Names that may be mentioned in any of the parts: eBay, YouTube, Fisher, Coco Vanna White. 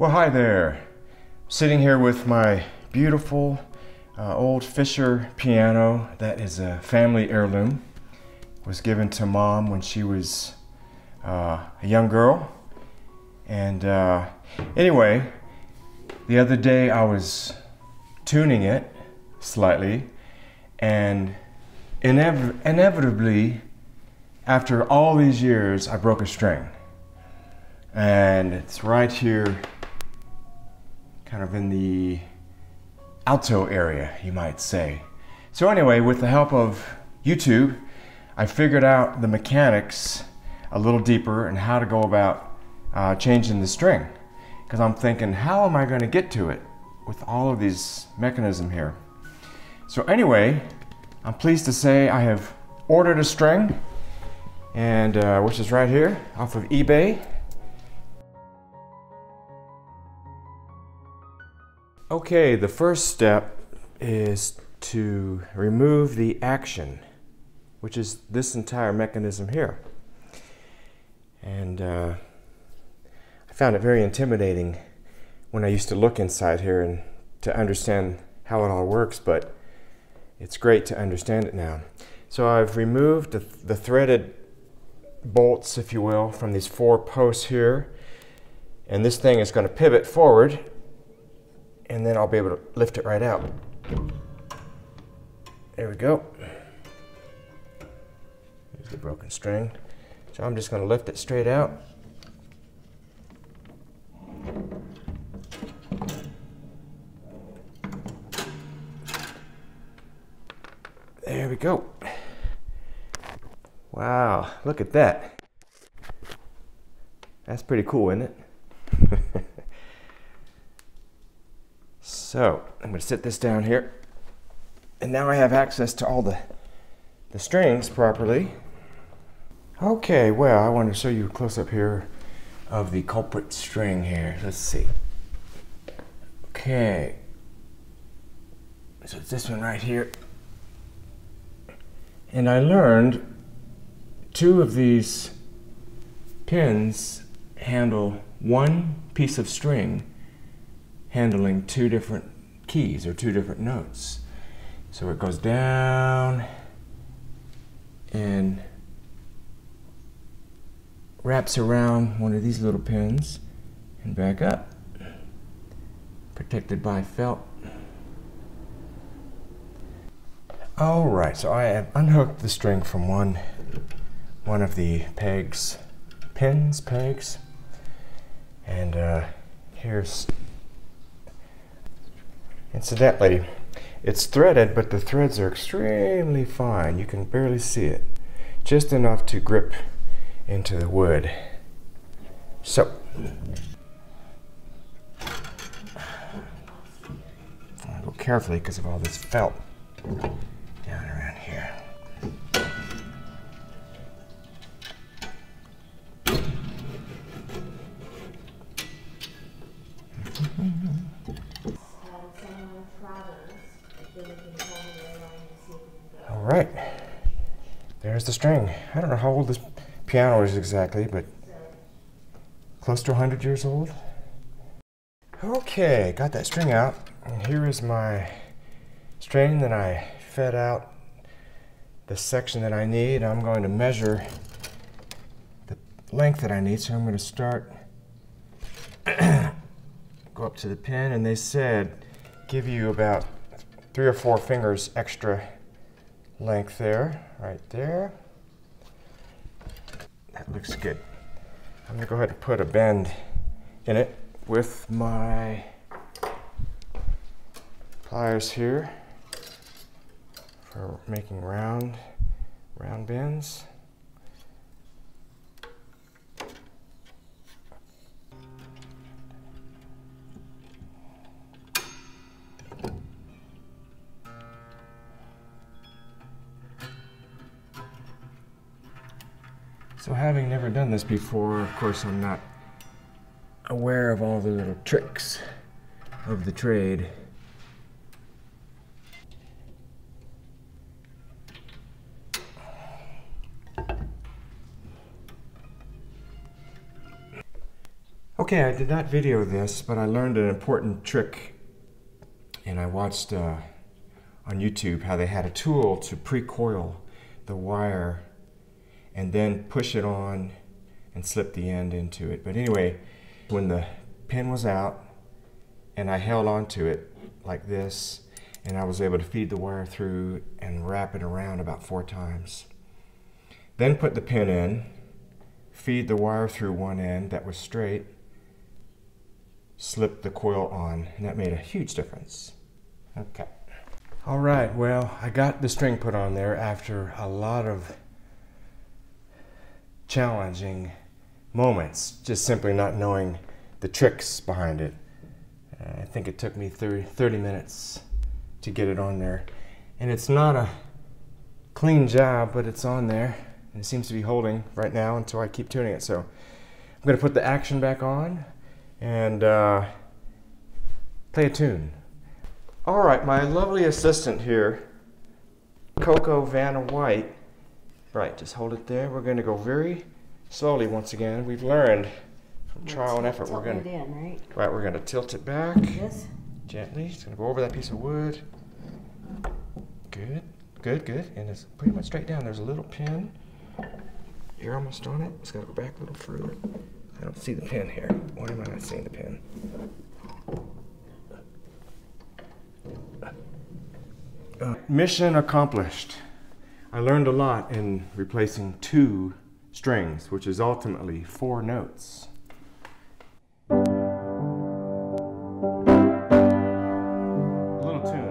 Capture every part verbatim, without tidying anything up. Well, hi there. I'm sitting here with my beautiful uh, old Fisher piano that is a family heirloom. It was given to Mom when she was uh, a young girl. And uh, anyway, the other day I was tuning it slightly, and inev inevitably, after all these years, I broke a string. And it's right here, kind of in the alto area, you might say. So anyway, with the help of YouTube, I figured out the mechanics a little deeper and how to go about uh, changing the string. Because I'm thinking, how am I going to get to it with all of these mechanisms here? So anyway, I'm pleased to say I have ordered a string, and uh, which is right here off of eBay. Okay, the first step is to remove the action, which is this entire mechanism here. And uh, I found it very intimidating when I used to look inside here and to understand how it all works, but it's great to understand it now. So I've removed the, the threaded bolts, if you will, from these four posts here, and this thing is going to pivot forward, and then I'll be able to lift it right out. There we go. Here's the broken string. So I'm just going to lift it straight out. There we go. Wow, look at that. That's pretty cool, isn't it? So I'm going to sit this down here, and now I have access to all the, the strings properly. Okay, well, I want to show you a close-up here of the culprit string here. Let's see. Okay, so it's this one right here. And I learned two of these pins handle one piece of string handling two different keys or two different notes. So it goes down and wraps around one of these little pins and back up, protected by felt. All right, so I have unhooked the string from one, one of the pegs, pins, pegs, and uh, here's incidentally, it's threaded, but the threads are extremely fine. You can barely see it. Just enough to grip into the wood. So. I'll go carefully because of all this felt down around here. Alright, there's the string. I don't know how old this piano is exactly, but close to one hundred years old. Okay, got that string out, and here is my string that I fed out the section that I need. I'm going to measure the length that I need, so I'm going to start, go up to the pin, and they said give you about three or four fingers extra length there, right there. That looks good. I'm gonna go ahead and put a bend in it with my pliers here for making round, round bends. So having never done this before, of course I'm not aware of all the little tricks of the trade. Okay, I did not video this, but I learned an important trick, and I watched uh, on YouTube how they had a tool to pre-coil the wire and then push it on and slip the end into it. But anyway, when the pin was out and I held onto it like this, and I was able to feed the wire through and wrap it around about four times. Then put the pin in, feed the wire through one end that was straight, slip the coil on, and that made a huge difference. Okay. All right, well, I got the string put on there after a lot of challenging moments, just simply not knowing the tricks behind it. Uh, I think it took me thirty, thirty minutes to get it on there. And it's not a clean job, but it's on there. And it seems to be holding right now until I keep tuning it. So I'm gonna put the action back on and uh, play a tune. All right, my lovely assistant here, Coco Vanna White. Right, just hold it there. We're going to go very slowly once again. We've learned from trial and effort. We're going to tilt it in, right? Right, we're going to tilt it back. Yes. Gently. It's going to go over that piece of wood. Good, good, good. And it's pretty much straight down. There's a little pin. You're almost on it. It's going to go back a little further. I don't see the pin here. Why am I not seeing the pin? Uh, mission accomplished. I learned a lot in replacing two strings, which is ultimately four notes. A little tune.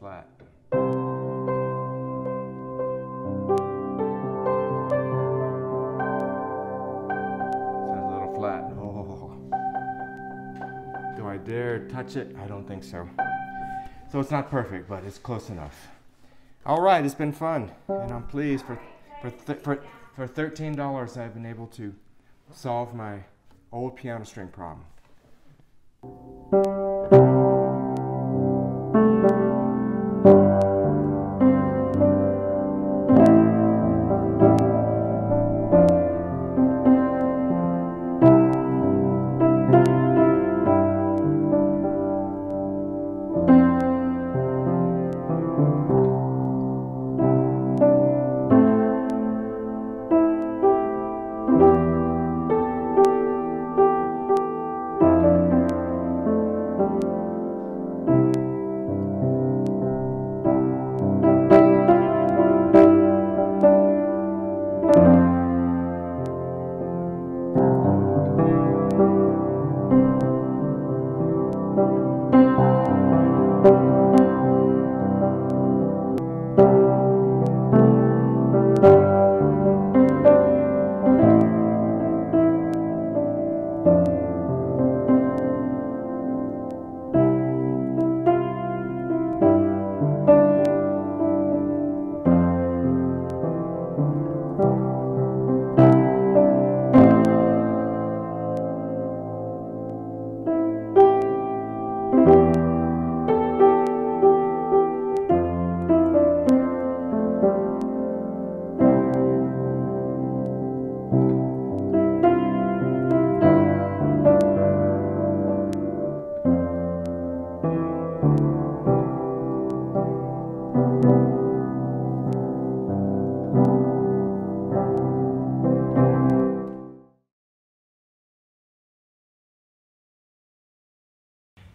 Flat. Sounds a little flat. Oh. Do I dare touch it? I don't think so. So it's not perfect, but it's close enough. All right, it's been fun, and I'm pleased for for th for, for thirteen dollars I've been able to solve my old piano string problem.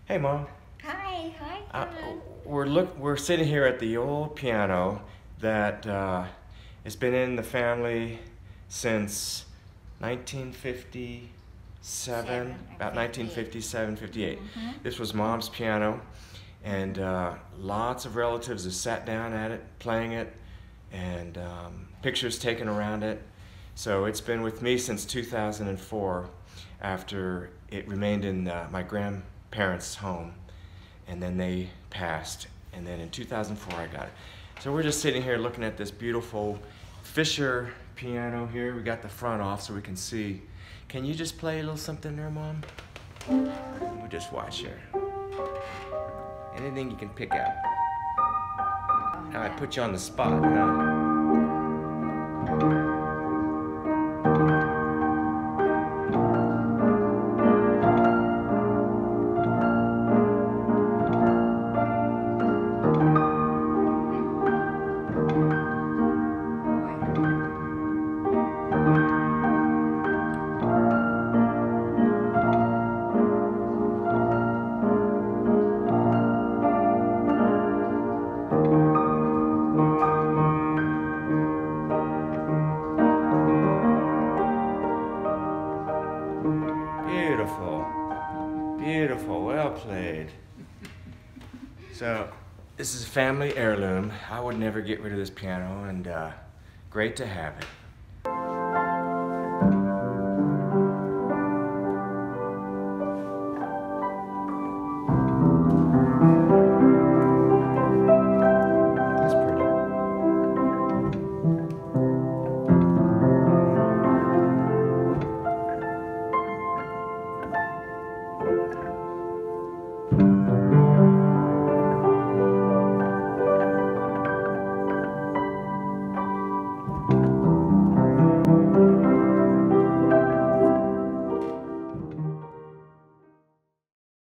Hey, Mom. Hi, hi, Mom. Uh, we're look. We're sitting here at the old piano that uh, has been in the family since nineteen fifty. seven, about nineteen fifty-seven, fifty-eight. Mm-hmm. This was Mom's piano, and uh, lots of relatives have sat down at it, playing it, and um, pictures taken around it. So it's been with me since two thousand four, after it remained in uh, my grandparents' home, and then they passed, and then in two thousand four I got it. So we're just sitting here looking at this beautiful Fisher piano here. We got the front off so we can see. Can you just play a little something there, Mom? We'll just watch here. Anything you can pick out. Now I put you on the spot, huh? Beautiful, well played. So, this is a family heirloom. I would never get rid of this piano, and uh, great to have it.